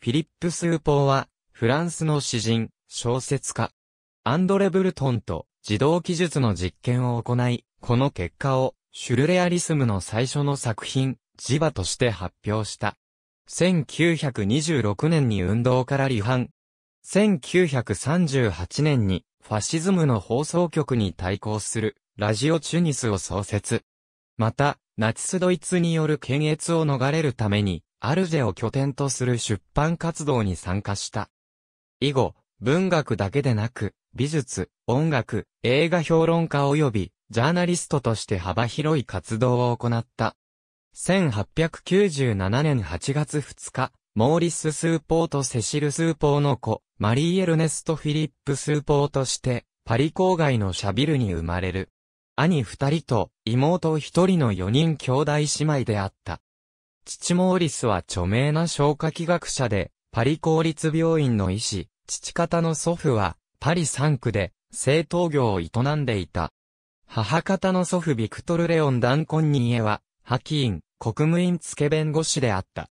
フィリップ・スーポーは、フランスの詩人、小説家、アンドレ・ブルトンと自動記述の実験を行い、この結果を、シュルレアリスムの最初の作品、磁場として発表した。1926年に運動から離反。1938年に、ファシズムの放送局に対抗する、ラジオチュニスを創設。また、ナチスドイツによる検閲を逃れるために、アルジェを拠点とする出版活動に参加した。以後、文学だけでなく、美術、音楽、映画評論家及び、ジャーナリストとして幅広い活動を行った。1897年8月2日、モーリス・スーポーとセシル・スーポーの子、マリー・エルネスト・フィリップ・スーポーとして、パリ郊外のシャビルに生まれる。兄二人と妹一人の4人兄弟姉妹であった。父モーリスは著名な消化器学者で、パリ公立病院の医師、父方の祖父は、パリ3区で、製糖業を営んでいた。母方の祖父ビクトル・レオン・ダンコンニエは、派遣、国務院付弁護士であった。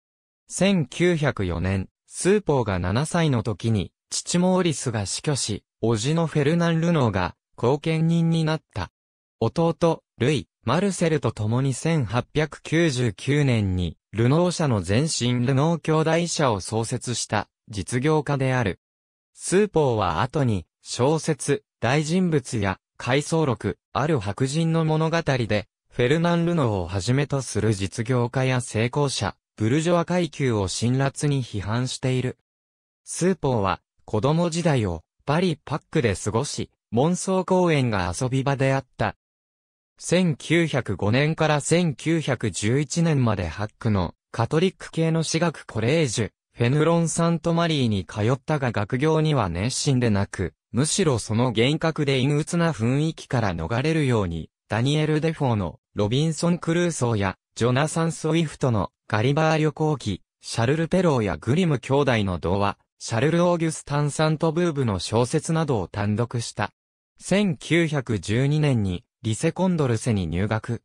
1904年、スーポーが7歳の時に、父モーリスが死去し、叔父のフェルナン・ルノーが、後見人になった。弟、ルイ、マルセルと共に1899年に、ルノー社の前身ルノー兄弟社を創設した実業家である。スーポーは後に小説、大人物や回想録、ある白人の物語でフェルナン・ルノーをはじめとする実業家や成功者、ブルジョア階級を辛辣に批判している。スーポーは子供時代をパリパックで過ごし、モンソー公園が遊び場であった。1905年から1911年まで8区のカトリック系の私学コレージュ、フェヌロン・サントマリーに通ったが学業には熱心でなく、むしろその厳格で陰鬱な雰囲気から逃れるように、ダニエル・デフォーのロビンソン・クルーソーやジョナサン・スウィフトのガリバー旅行記、シャルル・ペローやグリム兄弟の童話、シャルル・オーギュスタン・サントブーブの小説などを単読した。1912年に、リセコンドルセに入学。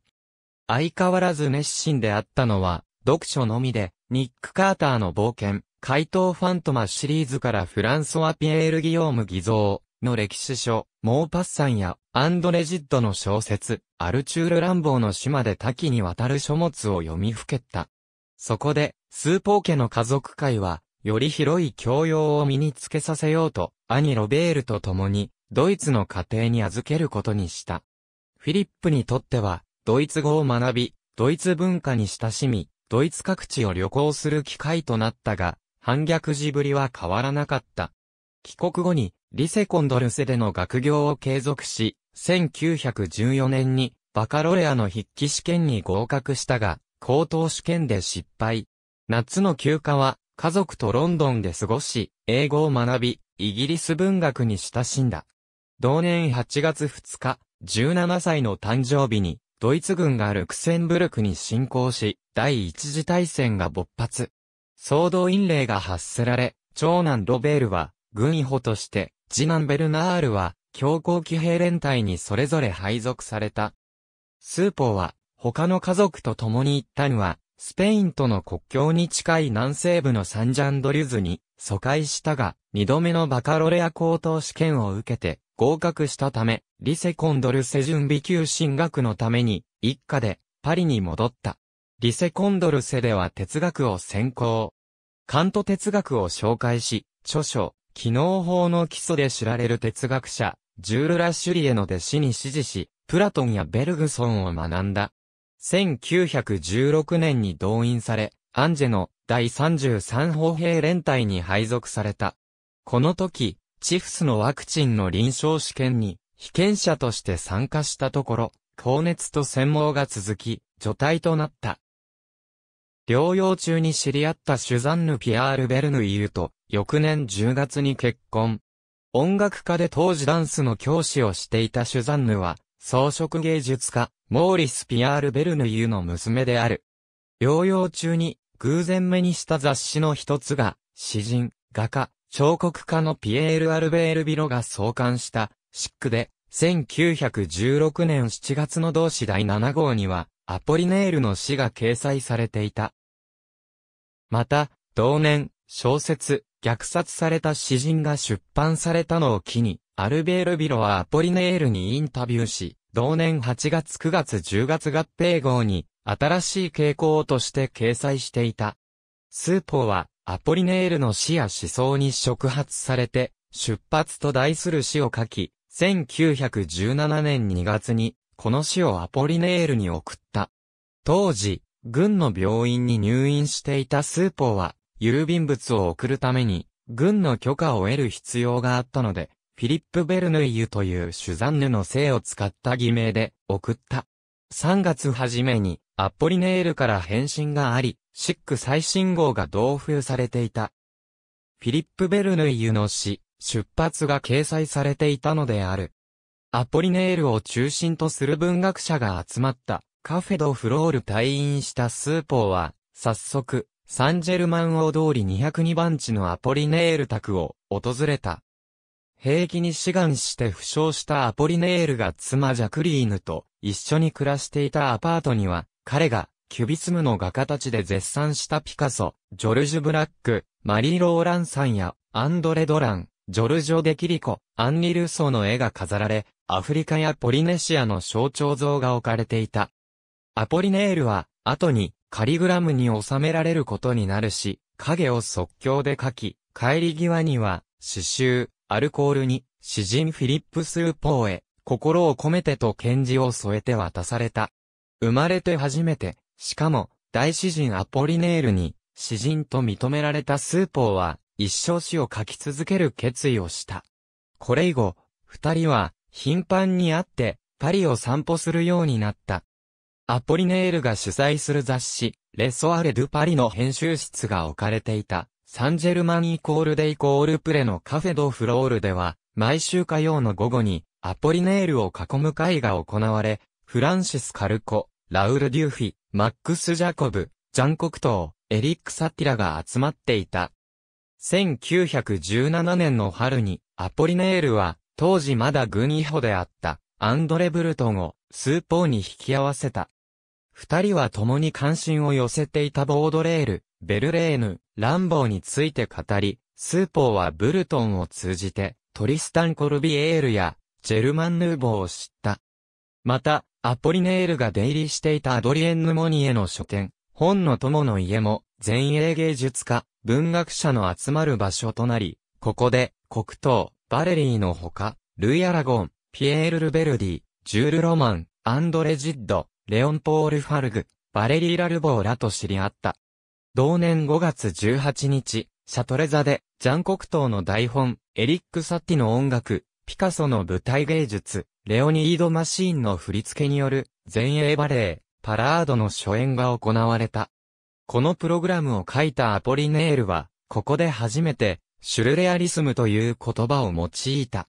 相変わらず熱心であったのは、読書のみで、ニック・カーターの冒険、怪盗ファントマシリーズからフランソワ・ピエール・ギヨーム・ギゾーの歴史書、モーパッサンや、アンドレ・ジッドの小説、アルチュール・ランボーの島で多岐にわたる書物を読みふけった。そこで、スーポー家の家族会は、より広い教養を身につけさせようと、兄ロベールと共に、ドイツの家庭に預けることにした。フィリップにとっては、ドイツ語を学び、ドイツ文化に親しみ、ドイツ各地を旅行する機会となったが、反逆児ぶりは変わらなかった。帰国後に、リセコンドルセでの学業を継続し、1914年に、バカロレアの筆記試験に合格したが、高等試験で失敗。夏の休暇は、家族とロンドンで過ごし、英語を学び、イギリス文学に親しんだ。同年8月2日、17歳の誕生日に、ドイツ軍がルクセンブルクに侵攻し、第一次大戦が勃発。総動員令が発せられ、長男ロベールは、軍医補として、次男ベルナールは、強硬騎兵連隊にそれぞれ配属された。スーポーは、他の家族と共に一旦は、スペインとの国境に近い南西部のサンジャンドリュズに、疎開したが、2度目のバカロレア高等試験を受けて、合格したため、リセコンドルセ準備級進学のために、一家で、パリに戻った。リセコンドルセでは哲学を専攻。カント哲学を紹介し、著書、機能法の基礎で知られる哲学者、ジュール・ラシュリエの弟子に師事し、プラトンやベルグソンを学んだ。1916年に動員され、アンジェの第33砲兵連隊に配属された。この時、チフスのワクチンの臨床試験に、被験者として参加したところ、高熱と専毛が続き、除隊となった。療養中に知り合ったシュザンヌ・ピアール・ベルヌイユと、翌年10月に結婚。音楽家で当時ダンスの教師をしていたシュザンヌは、装飾芸術家、モーリス・ピアール・ベルヌイユの娘である。療養中に、偶然目にした雑誌の一つが、詩人、画家、彫刻家のピエール・アルベール・ビロが創刊した、シックで、1916年7月の同誌第7号には、アポリネールの詩が掲載されていた。また、同年、小説、虐殺された詩人が出版されたのを機に、アルベール・ビロはアポリネールにインタビューし、同年8月9月10月合併号に、新しい傾向として掲載していた。スーポーは、アポリネールの詩や思想に触発されて、出発と題する詩を書き、1917年2月に、この詩をアポリネールに送った。当時、軍の病院に入院していたスーポーは、郵便物を送るために、軍の許可を得る必要があったので、フィリップ・ベルヌイユというシュザンヌの姓を使った偽名で送った。3月初めに、アポリネールから返信があり、シック最新号が同封されていた。フィリップ・ベルヌイユの詩、出発が掲載されていたのである。アポリネールを中心とする文学者が集まった、カフェ・ド・フロール退院したスーポーは、早速、サンジェルマン大通り202番地のアポリネール宅を訪れた。兵役に志願して負傷したアポリネールが妻ジャクリーヌと一緒に暮らしていたアパートには、彼がキュビスムの画家たちで絶賛したピカソ、ジョルジュ・ブラック、マリー・ローランサンやアンドレ・ドラン、ジョルジョ・デ・キリコ、アンリ・ルソーの絵が飾られ、アフリカやポリネシアの象徴像が置かれていた。アポリネールは、後に、カリグラムに収められることになるし、影を即興で描き、帰り際には、詩集、アルコールに、詩人フィリップ・スーポーへ、心を込めてと献辞を添えて渡された。生まれて初めて、しかも、大詩人アポリネールに、詩人と認められたスーポーは、一生詩を書き続ける決意をした。これ以後、二人は、頻繁に会って、パリを散歩するようになった。アポリネールが主催する雑誌、レ・ソアレ・ドゥ・パリの編集室が置かれていた、サンジェルマン=デ=プレのカフェ・ド・フロールでは、毎週火曜の午後に、アポリネールを囲む会が行われ、フランシス・カルコ、ラウル・デューフィ、マックス・ジャコブ、ジャン・コクトー、エリック・サティラが集まっていた。1917年の春に、アポリネールは、当時まだ軍医補であった、アンドレ・ブルトンを、スーポーに引き合わせた。二人は共に関心を寄せていたボードレール、ベルレーヌ、ランボーについて語り、スーポーはブルトンを通じて、トリスタン・コルビエールや、ジェルマン・ヌーボーを知った。また、アポリネールが出入りしていたアドリエンヌ・モニエの書店、本の友の家も、前衛芸術家、文学者の集まる場所となり、ここで、コクトー、バレリーのほか、ルイ・アラゴン、ピエール・ルベルディ、ジュール・ロマン、アンドレ・ジッド、レオン・ポール・ファルグ、バレリー・ラルボーらと知り合った。同年5月18日、シャトレ座で、ジャン・コクトーの台本、エリック・サティの音楽、ピカソの舞台芸術、レオニード・マシーンの振り付けによる、前衛バレエ、パラードの初演が行われた。このプログラムを書いたアポリネールは、ここで初めて、シュルレアリスムという言葉を用いた。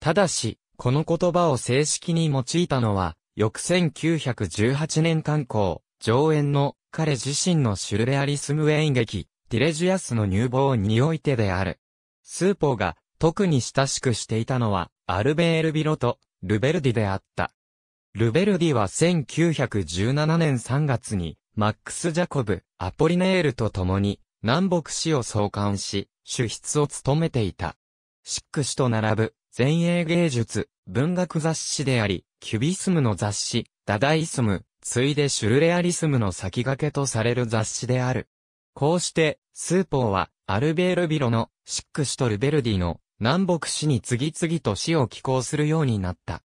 ただし、この言葉を正式に用いたのは、翌1918年刊行、上演の彼自身のシュルレアリスム演劇、ティレジアスの乳房においてである。スーポーが特に親しくしていたのは、アルベール・ビロとルベルディであった。ルベルディは1917年3月に、マックス・ジャコブ、アポリネールと共に、南北詩を創刊し、主筆を務めていた。シック誌と並ぶ、前衛芸術、文学雑誌であり、キュビスムの雑誌、ダダイスム、ついでシュルレアリスムの先駆けとされる雑誌である。こうして、スーポーは、アルベール・ビロの、シック誌とルベルディの、南北詩に次々と詩を寄稿するようになった。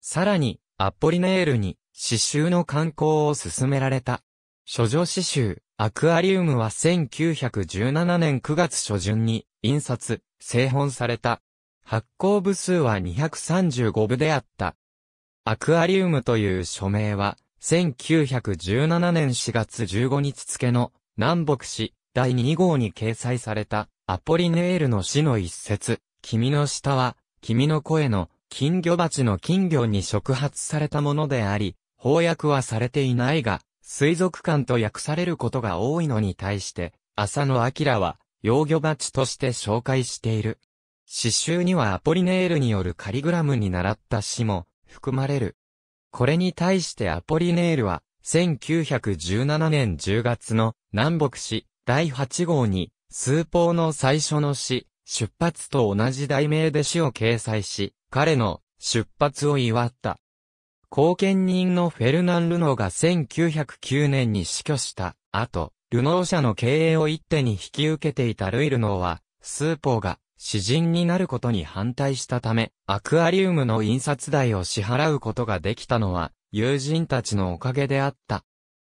さらに、アポリネールに、詩集の刊行を進められた。処女詩集、アクアリウムは1917年9月初旬に、印刷、製本された。発行部数は235部であった。アクアリウムという書名は、1917年4月15日付の南北詩第2号に掲載されたアポリネールの詩の一節、君の舌は、君の声の金魚鉢の金魚に触発されたものであり、翻訳はされていないが、水族館と訳されることが多いのに対して、浅野明は、幼魚鉢として紹介している。詩集にはアポリネールによるカリグラムに習った詩も、含まれる。これに対してアポリネールは、1917年10月の南北詩第8号に、崇宝の最初の詩、出発と同じ題名で詩を掲載し、彼の出発を祝った。後見人のフェルナン・ルノーが1909年に死去した後、ルノー社の経営を一手に引き受けていたルイ・ルノーは、崇宝が詩人になることに反対したため、アクアリウムの印刷代を支払うことができたのは、友人たちのおかげであった。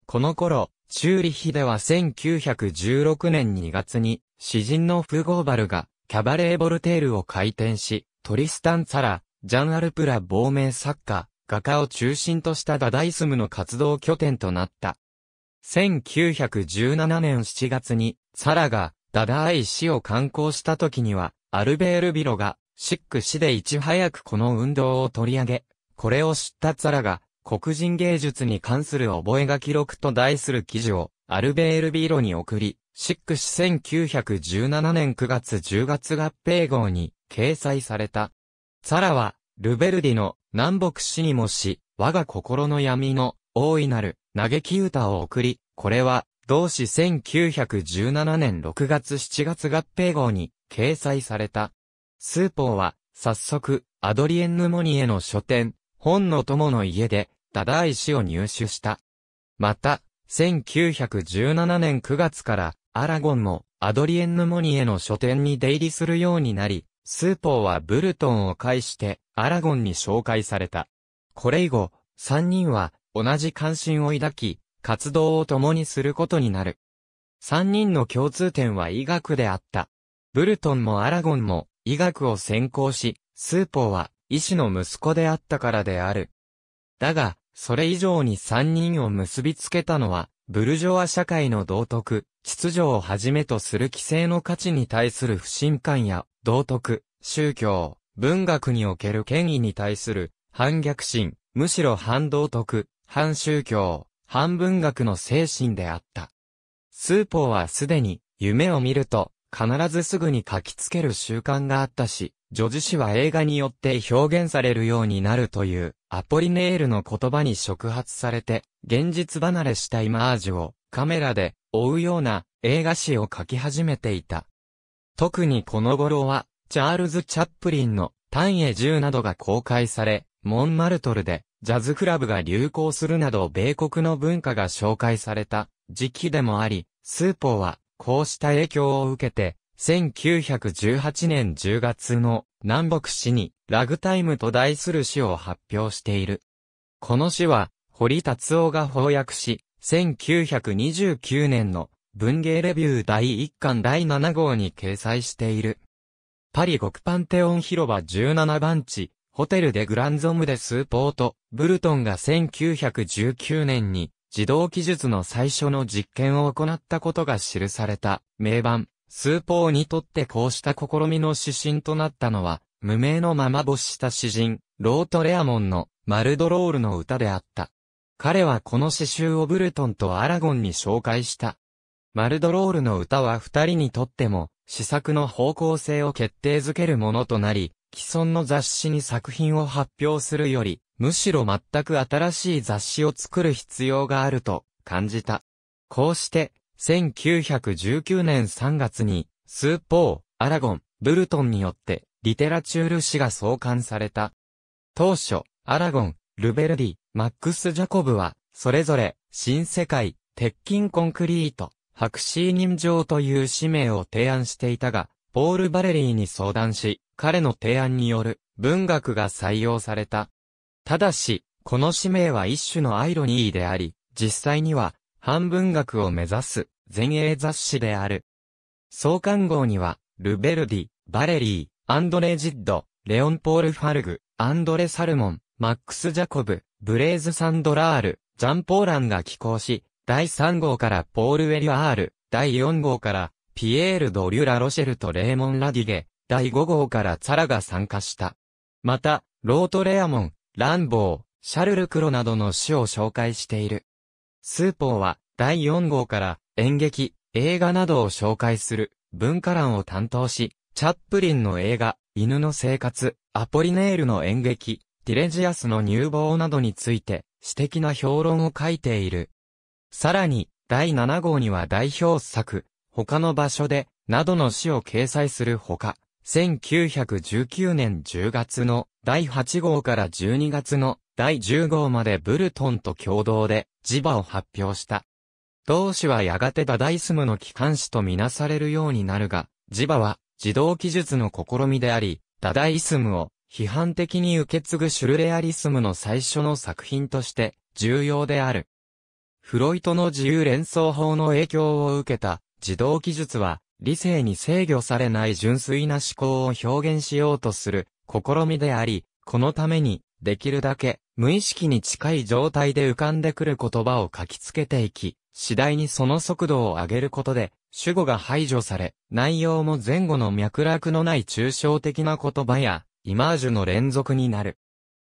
この頃、チューリヒでは1916年2月に、詩人のフゴーバルが、キャバレー・ボルテールを開店し、トリスタン・ツァラ、ジャン・アルプラ亡命作家、画家を中心としたダダイスムの活動拠点となった。1917年7月に、ツァラが、ダダイ詩を刊行した時には、アルベール・ビロが、シック誌でいち早くこの運動を取り上げ、これを知ったツァラが、黒人芸術に関する覚書録と題する記事を、アルベール・ビロに送り、シック誌1917年9月10月合併号に掲載された。ツァラは、ルベルディの南北詩にもし、我が心の闇の大いなる嘆き歌を送り、これは、同誌1917年6月7月合併号に掲載された。崇宝は早速アドリエンヌ・モニエの書店、本の友の家でダダイ詩を入手した。また、1917年9月からアラゴンもアドリエンヌ・モニエの書店に出入りするようになり、崇宝はブルトンを介してアラゴンに紹介された。これ以後、3人は同じ関心を抱き、活動を共にすることになる。三人の共通点は医学であった。ブルトンもアラゴンも医学を専攻し、崇宝は医師の息子であったからである。だが、それ以上に三人を結びつけたのは、ブルジョワ社会の道徳、秩序をはじめとする既成の価値に対する不信感や、道徳、宗教、文学における権威に対する反逆心、むしろ反道徳、反宗教、反文学の精神であった。崇宝はすでに夢を見ると必ずすぐに書きつける習慣があったし、叙事詩は映画によって表現されるようになるというアポリネールの言葉に触発されて、現実離れしたイマージュをカメラで追うような映画詩を書き始めていた。特にこの頃はチャールズ・チャップリンの単影10などが公開され、モンマルトルでジャズクラブが流行するなど米国の文化が紹介された時期でもあり、崇宝はこうした影響を受けて、1918年10月の南北詩にラグタイムと題する詩を発表している。この詩は、堀達夫が翻訳し、1929年の文芸レビュー第1巻第7号に掲載している。パリ極パンテオン広場17番地。ホテルでグランゾムで崇宝とブルトンが1919年に自動記述の最初の実験を行ったことが記された名盤、崇宝にとってこうした試みの指針となったのは無名のまま没した詩人、ロート・レアモンのマルドロールの歌であった。彼はこの詩集をブルトンとアラゴンに紹介した。マルドロールの歌は二人にとっても詩作の方向性を決定づけるものとなり、既存の雑誌に作品を発表するより、むしろ全く新しい雑誌を作る必要があると感じた。こうして、1919年3月に、崇宝、アラゴン、ブルトンによって、リテラチュール誌が創刊された。当初、アラゴン、ルベルディ、マックス・ジャコブは、それぞれ、新世界、鉄筋コンクリート、白紙人情という使命を提案していたが、ポール・バレリーに相談し、彼の提案による文学が採用された。ただし、この使命は一種のアイロニーであり、実際には反文学を目指す前衛雑誌である。創刊号には、ルベルディ、バレリー、アンドレ・ジッド、レオン・ポール・ファルグ、アンドレ・サルモン、マックス・ジャコブ、ブレーズ・サンドラール、ジャン・ポーランが寄稿し、第3号からポール・ウェリアール、第4号からピエール・ド・リュ・ラ・ロシェルとレーモン・ラディゲ、第5号からツァラが参加した。また、ロート・レアモン、ランボー、シャルル・クロなどの詩を紹介している。崇宝は、第4号から演劇、映画などを紹介する文化欄を担当し、チャップリンの映画、犬の生活、アポリネールの演劇、ティレジアスの乳房などについて、詩的な評論を書いている。さらに、第7号には代表作、他の場所で、などの詩を掲載するほか、1919年10月の第8号から12月の第10号までブルトンと共同で磁場を発表した。同詩はやがてダダイスムの機関詩とみなされるようになるが、磁場は自動記述の試みであり、ダダイスムを批判的に受け継ぐシュルレアリスムの最初の作品として重要である。フロイトの自由連想法の影響を受けた自動記述は理性に制御されない純粋な思考を表現しようとする試みであり、このためにできるだけ無意識に近い状態で浮かんでくる言葉を書きつけていき、次第にその速度を上げることで主語が排除され、内容も前後の脈絡のない抽象的な言葉やイマージュの連続になる。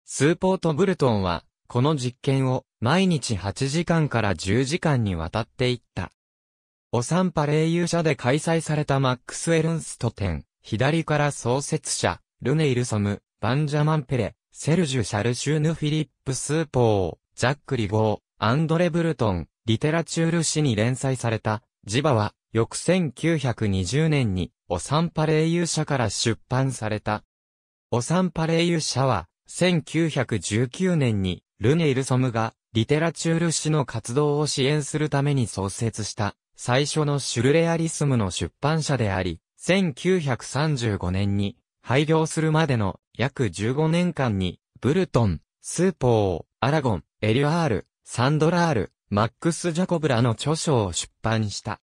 スーポーとブルトンはこの実験を毎日8時間から10時間にわたっていった。オサンパ霊友社で開催されたマックス・エルンスト展、左から創設者、ルネイル・ソム、バンジャマン・ペレ、セルジュ・シャルシューヌ・フィリップ・スーポー、ジャック・リゴー、アンドレ・ブルトン、リテラチュール誌に連載された、磁場は、翌1920年に、オサンパ霊友社から出版された。オサンパ霊友社は、1919年に、ルネイル・ソムが、リテラチュール誌の活動を支援するために創設した。最初のシュルレアリスムの出版社であり、1935年に廃業するまでの約15年間に、ブルトン、スーポー、アラゴン、エリュアール、サンドラール、マックス・ジャコブらの著書を出版した。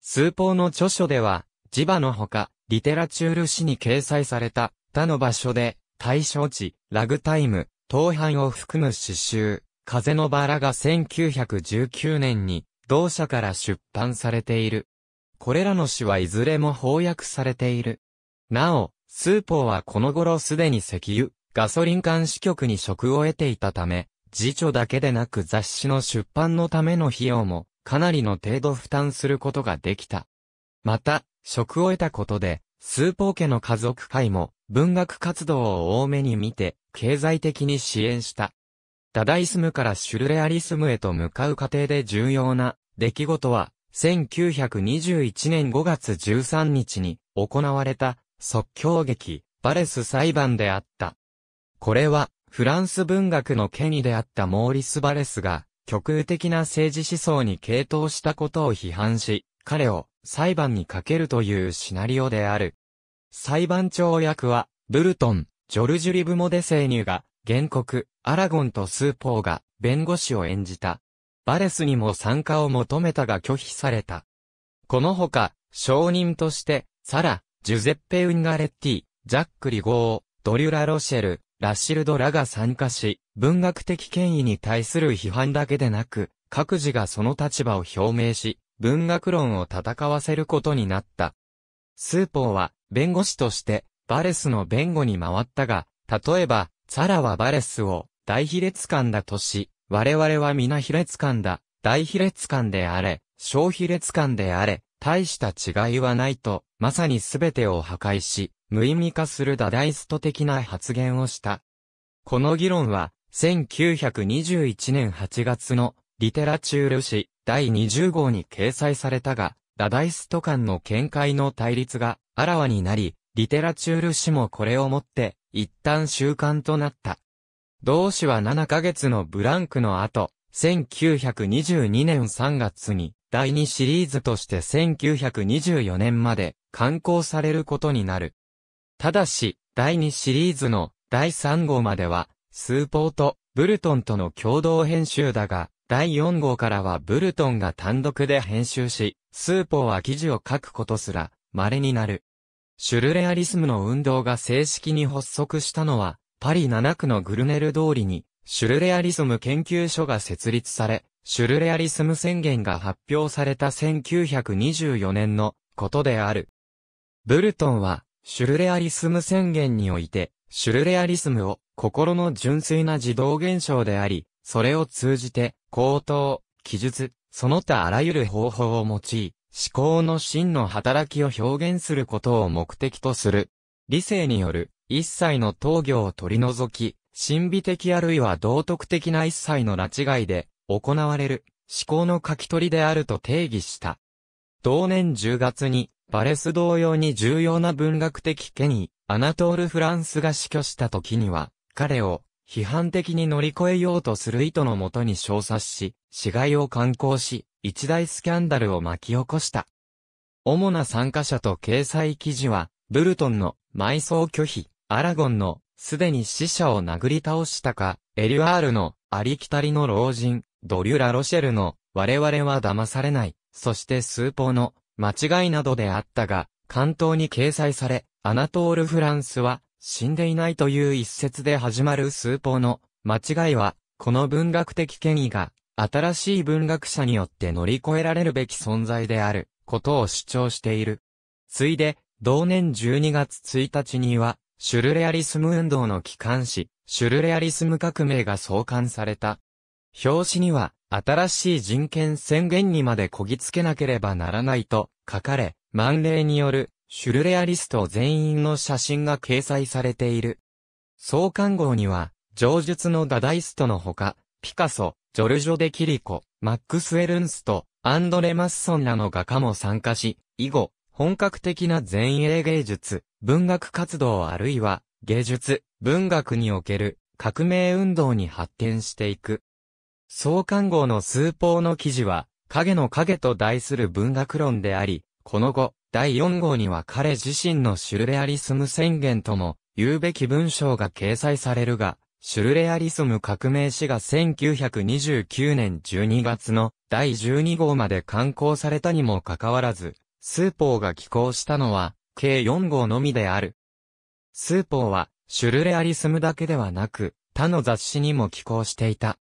スーポーの著書では、磁場のほか、リテラチュール誌に掲載された他の場所で、対象地、ラグタイム、盗犯を含む詩集、風のバラが1919年に、同社から出版されている。これらの詩はいずれも翻訳されている。なお、スーポーはこの頃すでに石油、ガソリン監視局に職を得ていたため、自著だけでなく雑誌の出版のための費用もかなりの程度負担することができた。また、職を得たことで、スーポー家の家族会も文学活動を多めに見て、経済的に支援した。ダダイスムからシュルレアリスムへと向かう過程で重要な出来事は1921年5月13日に行われた即興劇バレス裁判であった。これはフランス文学の権威であったモーリス・バレスが極右的な政治思想に傾倒したことを批判し、彼を裁判にかけるというシナリオである。裁判長役はブルトン、ジョルジュ・リブモ・デ・セーニュが原告、アラゴンとスーポーが弁護士を演じた。バレスにも参加を求めたが拒否された。このほか、証人として、サラ、ジュゼッペ・ウンガレッティ、ジャック・リゴー、ドリュラ・ロシェル、ラシルドらが参加し、文学的権威に対する批判だけでなく、各自がその立場を表明し、文学論を戦わせることになった。スーポーは、弁護士として、バレスの弁護に回ったが、例えば、サラはバレスを大卑劣官だとし、我々は皆卑劣官だ、大卑劣官であれ、小卑劣官であれ、大した違いはないと、まさに全てを破壊し、無意味化するダダイスト的な発言をした。この議論は、1921年8月のリテラチュール誌第20号に掲載されたが、ダダイスト間の見解の対立があらわになり、リテラチュール誌もこれをもって、一旦習慣となった。同誌は7ヶ月のブランクの後、1922年3月に第2シリーズとして1924年まで刊行されることになる。ただし、第2シリーズの第3号までは、スーポーとブルトンとの共同編集だが、第4号からはブルトンが単独で編集し、スーポーは記事を書くことすら稀になる。シュルレアリスムの運動が正式に発足したのは、パリ7区のグルネル通りに、シュルレアリスム研究所が設立され、シュルレアリスム宣言が発表された1924年のことである。ブルトンは、シュルレアリスム宣言において、シュルレアリスムを心の純粋な自動現象であり、それを通じて、口頭、記述、その他あらゆる方法を用い、思考の真の働きを表現することを目的とする。理性による一切の統御を取り除き、神秘的あるいは道徳的な一切の拉致外で行われる思考の書き取りであると定義した。同年10月にバレス同様に重要な文学的権威、アナトール・フランスが死去した時には、彼を批判的に乗り越えようとする意図のもとに小冊子、死骸を刊行し、一大スキャンダルを巻き起こした。主な参加者と掲載記事は、ブルトンの埋葬拒否、アラゴンのすでに死者を殴り倒したか、エリュアールのありきたりの老人、ドリュ・ラ・ロシェルの我々は騙されない、そしてスーポーの間違いなどであったが、巻頭に掲載され、アナトール・フランスは死んでいないという一節で始まるスーポーの間違いは、この文学的権威が新しい文学者によって乗り越えられるべき存在であることを主張している。ついで、同年12月1日には、シュルレアリスム運動の機関紙、シュルレアリスム革命が創刊された。表紙には、新しい人権宣言にまでこぎつけなければならないと書かれ、満例によるシュルレアリスト全員の写真が掲載されている。創刊号には、上述のダダイストのほか、ピカソ、ジョルジョ・デ・キリコ、マックス・ウェルンスト、アンドレ・マッソンらの画家も参加し、以後、本格的な前衛芸術、文学活動あるいは芸術、文学における革命運動に発展していく。創刊号のスーポーの記事は、影の影と題する文学論であり、この後、第4号には彼自身のシュルレアリスム宣言とも言うべき文章が掲載されるが、シュルレアリスム革命史が1929年12月の第12号まで刊行されたにもかかわらず、スーポーが寄稿したのは、計4号のみである。スーポーは、シュルレアリスムだけではなく、他の雑誌にも寄稿していた。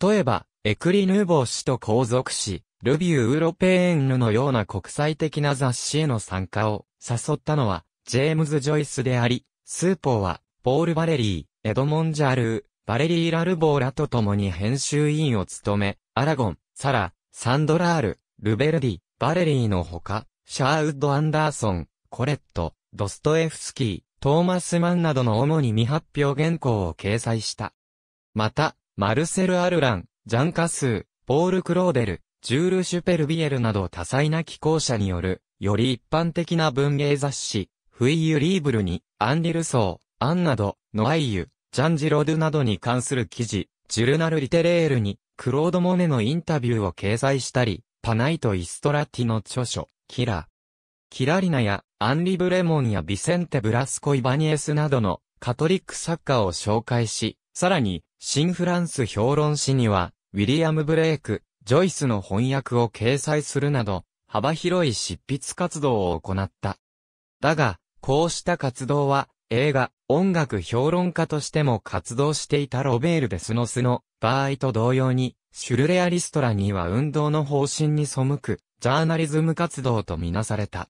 例えば、エクリ・ヌーボー誌と皇族誌、ルビュー・ウーロペーンヌのような国際的な雑誌への参加を誘ったのは、ジェームズ・ジョイスであり、スーポーは、ポール・バレリー、エドモン・ジャルー、バレリー・ラルボーらと共に編集委員を務め、アラゴン、サラ、サンドラール、ルベルディ、バレリーのほか、シャーウッド・アンダーソン、コレット、ドストエフスキー、トーマス・マンなどの主に未発表原稿を掲載した。また、マルセル・アルラン、ジャン・カスー、ポール・クローデル、ジュール・シュペルビエルなど多彩な寄稿者による、より一般的な文芸雑誌、フイユ・リーブルに、アンリ・ルソー、アンなど、ノアイユ、ジャン・ジロドゥなどに関する記事、ジュルナル・リテレールに、クロード・モネのインタビューを掲載したり、パナイト・イストラティの著書、キラリナやアンリ・ブレモンやビセンテ・ブラスコ・イバニエスなどのカトリック作家を紹介し、さらに、新フランス評論誌には、ウィリアム・ブレイク、ジョイスの翻訳を掲載するなど、幅広い執筆活動を行った。だが、こうした活動は、映画、音楽評論家としても活動していたロベール・デスノスの場合と同様に、シュルレアリストらには運動の方針に背く、ジャーナリズム活動とみなされた。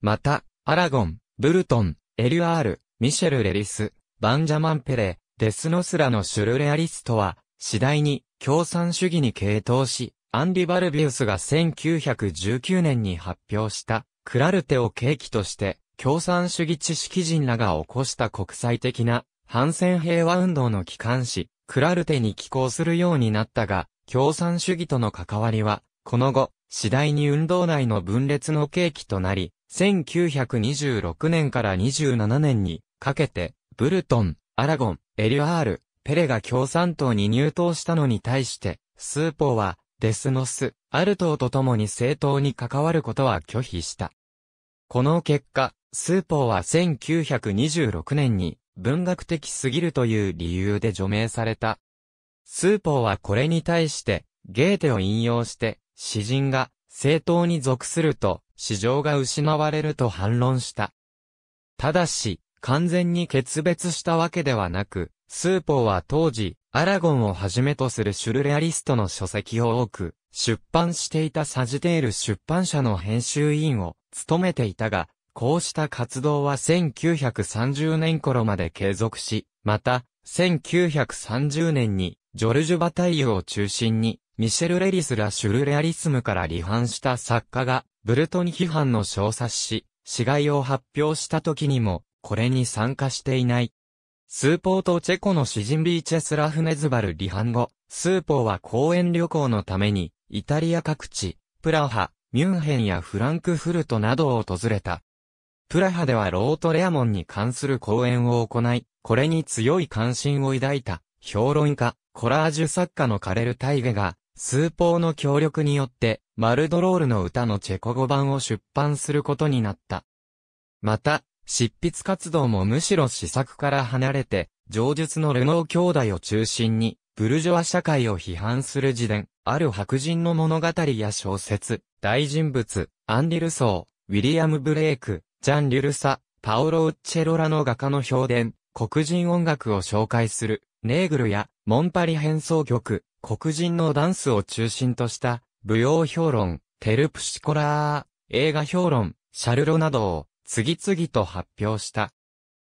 また、アラゴン、ブルトン、エリュアール、ミシェル・レリス、バンジャマン・ペレ、デスノスらのシュルレアリストは、次第に共産主義に傾倒し、アンリ・バルビウスが1919年に発表した、クラルテを契機として、共産主義知識人らが起こした国際的な、反戦平和運動の機関紙、クラルテに寄稿するようになったが、共産主義との関わりは、この後、次第に運動内の分裂の契機となり、1926年から27年にかけて、ブルトン、アラゴン、エリュアール、ペレが共産党に入党したのに対して、スーポーは、デスノス、アルトーと共に政党に関わることは拒否した。この結果、スーポーは1926年に、文学的すぎるという理由で除名された。スーポーはこれに対して、ゲーテを引用して、詩人が政党に属すると、市場が失われると反論した。ただし、完全に決別したわけではなく、スーポーは当時、アラゴンをはじめとするシュルレアリストの書籍を多く、出版していたサジテール出版社の編集委員を務めていたが、こうした活動は1930年頃まで継続し、また、1930年に、ジョルジュ・バタイユを中心に、ミシェル・レリスらシュルレアリスムから離反した作家が、ブルトン批判の小冊子、死骸を発表した時にも、これに参加していない。スーポーとチェコの詩人ビーチェスラフ・ネズバル離反後、スーポーは講演旅行のために、イタリア各地、プラハ、ミュンヘンやフランクフルトなどを訪れた。プラハではロート・レアモンに関する講演を行い、これに強い関心を抱いた評論家、コラージュ作家のカレル・タイゲが、数方の協力によって、マルドロールの歌のチェコ語版を出版することになった。また、執筆活動もむしろ詩作から離れて、上述のルノー兄弟を中心に、ブルジョワ社会を批判する自伝、ある白人の物語や小説、大人物、アンリ・ルソー、ウィリアム・ブレイク、ジャン・リュルサ、パオロ・ウッチェロらの画家の評伝、黒人音楽を紹介する、ネーグルや、モンパリ変奏曲、黒人のダンスを中心とした、舞踊評論、テルプシコラー、映画評論、シャルロなどを、次々と発表した。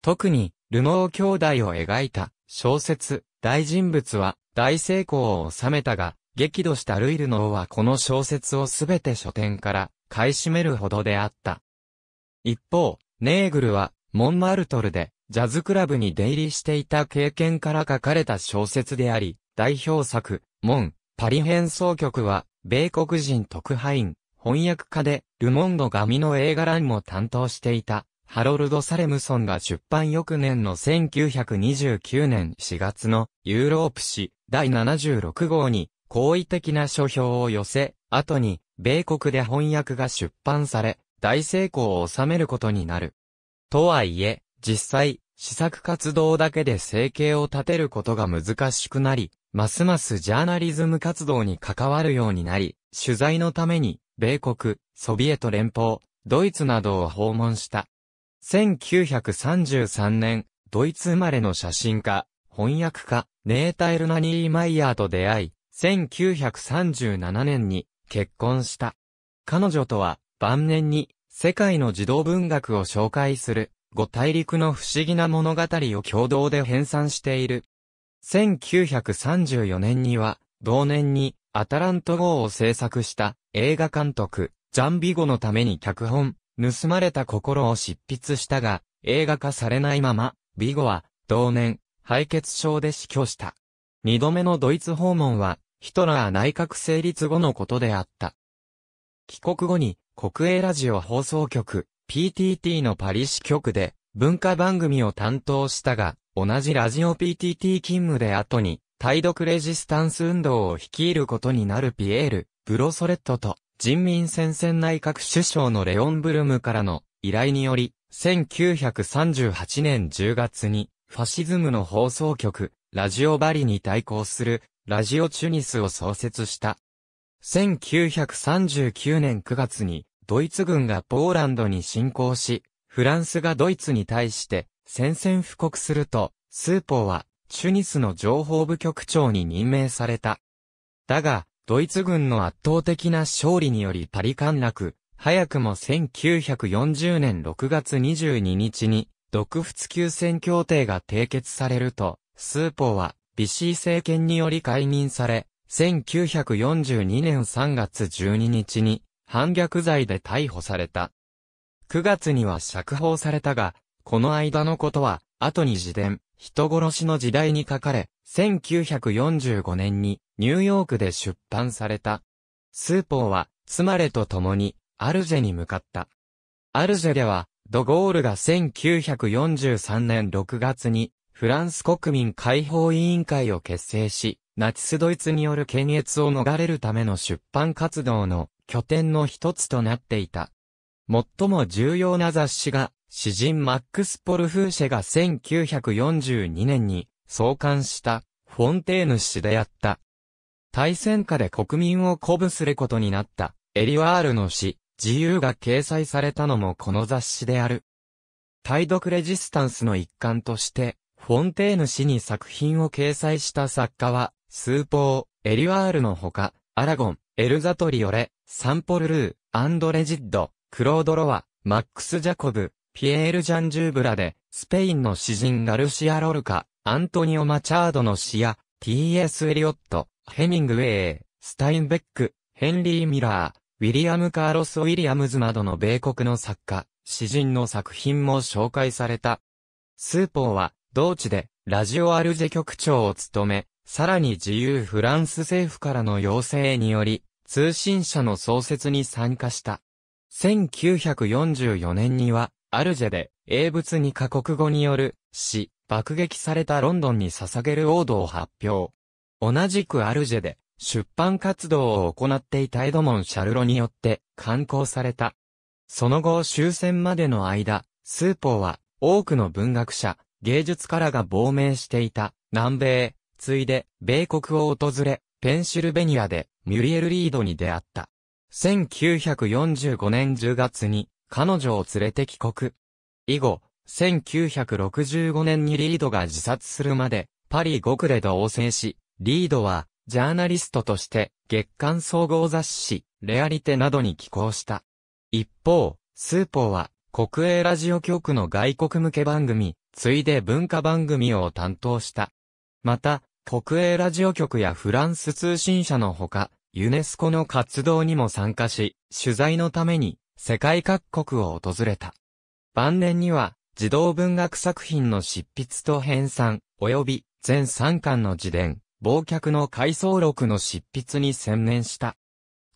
特に、ルノー兄弟を描いた、小説、大人物は、大成功を収めたが、激怒したルイ・ルノーはこの小説をすべて書店から、買い占めるほどであった。一方、ネーグルは、モンマルトルで、ジャズクラブに出入りしていた経験から書かれた小説であり、代表作、モン、パリ変奏曲は、米国人特派員、翻訳家で、ルモンド紙の映画欄も担当していた、ハロルド・サレムソンが出版翌年の1929年4月の、ユーロープ誌、第76号に、好意的な書評を寄せ、後に、米国で翻訳が出版され、大成功を収めることになる。とはいえ、実際、試作活動だけで生計を立てることが難しくなり、ますますジャーナリズム活動に関わるようになり、取材のために、米国、ソビエト連邦、ドイツなどを訪問した。1933年、ドイツ生まれの写真家、翻訳家、ネータ・エルナ・ニーマイヤーと出会い、1937年に結婚した。彼女とは、晩年に、世界の児童文学を紹介する。五大陸の不思議な物語を共同で編纂している。1934年には、同年にアタラント号を制作した映画監督、ジャン・ビゴのために脚本、盗まれた心を執筆したが、映画化されないまま、ビゴは同年、敗血症で死去した。二度目のドイツ訪問は、ヒトラー内閣成立後のことであった。帰国後に国営ラジオ放送局、PTT のパリ支局で文化番組を担当したが、同じラジオ PTT 勤務で後に、対独レジスタンス運動を率いることになるピエール・ブロソレットと人民戦線内閣首相のレオン・ブルムからの依頼により、1938年10月にファシズムの放送局、ラジオバリに対抗するラジオチュニスを創設した。1939年9月に、ドイツ軍がポーランドに侵攻し、フランスがドイツに対して宣戦布告すると、スーポーはチュニスの情報部局長に任命された。だが、ドイツ軍の圧倒的な勝利によりパリ陥落、早くも1940年6月22日に、独仏休戦協定が締結されると、スーポーはビシー政権により解任され、1942年3月12日に、反逆罪で逮捕された。9月には釈放されたが、この間のことは、後に自伝、人殺しの時代に書かれ、1945年にニューヨークで出版された。スーポーは、ツマレと共に、アルジェに向かった。アルジェでは、ドゴールが1943年6月に、フランス国民解放委員会を結成し、ナチスドイツによる検閲を逃れるための出版活動の、拠点の一つとなっていた。最も重要な雑誌が、詩人マックス・ポルフーシェが1942年に創刊したフォンテーヌ誌であった。大戦下で国民を鼓舞することになったエリワールの詩、自由が掲載されたのもこの雑誌である。対独レジスタンスの一環として、フォンテーヌ誌に作品を掲載した作家は、スーポー、エリワールのほか、アラゴン、エルザトリオレ、サンポル・ルー、アンドレ・ジッド、クロード・ロワ、マックス・ジャコブ、ピエール・ジャン・ジューブラで、スペインの詩人ガルシア・ロルカ、アントニオ・マチャードの詩や、T.S. エリオット、ヘミングウェイ、スタインベック、ヘンリー・ミラー、ウィリアム・カーロス・ウィリアムズなどの米国の作家、詩人の作品も紹介された。スーポーは、同地で、ラジオ・アルジェ局長を務め、さらに自由フランス政府からの要請により、通信社の創設に参加した。1944年には、アルジェで、英仏2カ国語による、詩、爆撃されたロンドンに捧げるオードを発表。同じくアルジェで、出版活動を行っていたエドモン・シャルロによって、刊行された。その後終戦までの間、スーポーは、多くの文学者、芸術家らが亡命していた、南米、ついで、米国を訪れ、ペンシルベニアで、ミュリエル・リードに出会った。1945年10月に、彼女を連れて帰国。以後、1965年にリードが自殺するまで、パリ5区で同棲し、リードは、ジャーナリストとして、月刊総合雑誌、レアリテなどに寄稿した。一方、スーポーは、国営ラジオ局の外国向け番組、ついで文化番組を担当した。また、国営ラジオ局やフランス通信社のほか、ユネスコの活動にも参加し、取材のために、世界各国を訪れた。晩年には、児童文学作品の執筆と編纂、及び、全3巻の自伝。忘却の回想録の執筆に専念した。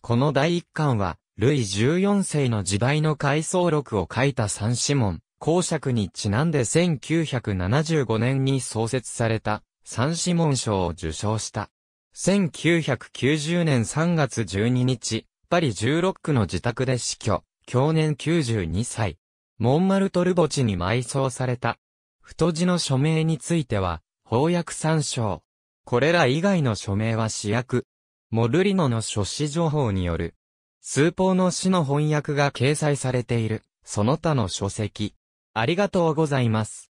この第一巻は、ルイ14世の時代の回想録を書いたサン・シモン、公爵にちなんで1975年に創設された、サン・シモン賞を受賞した。1990年3月12日、パリ16区の自宅で死去、享年92歳。モンマルトル墓地に埋葬された。太字の署名については、翻訳参照。これら以外の署名は私訳。モルリノの書誌情報による。スーポーの詩の翻訳が掲載されている、その他の書籍。ありがとうございます。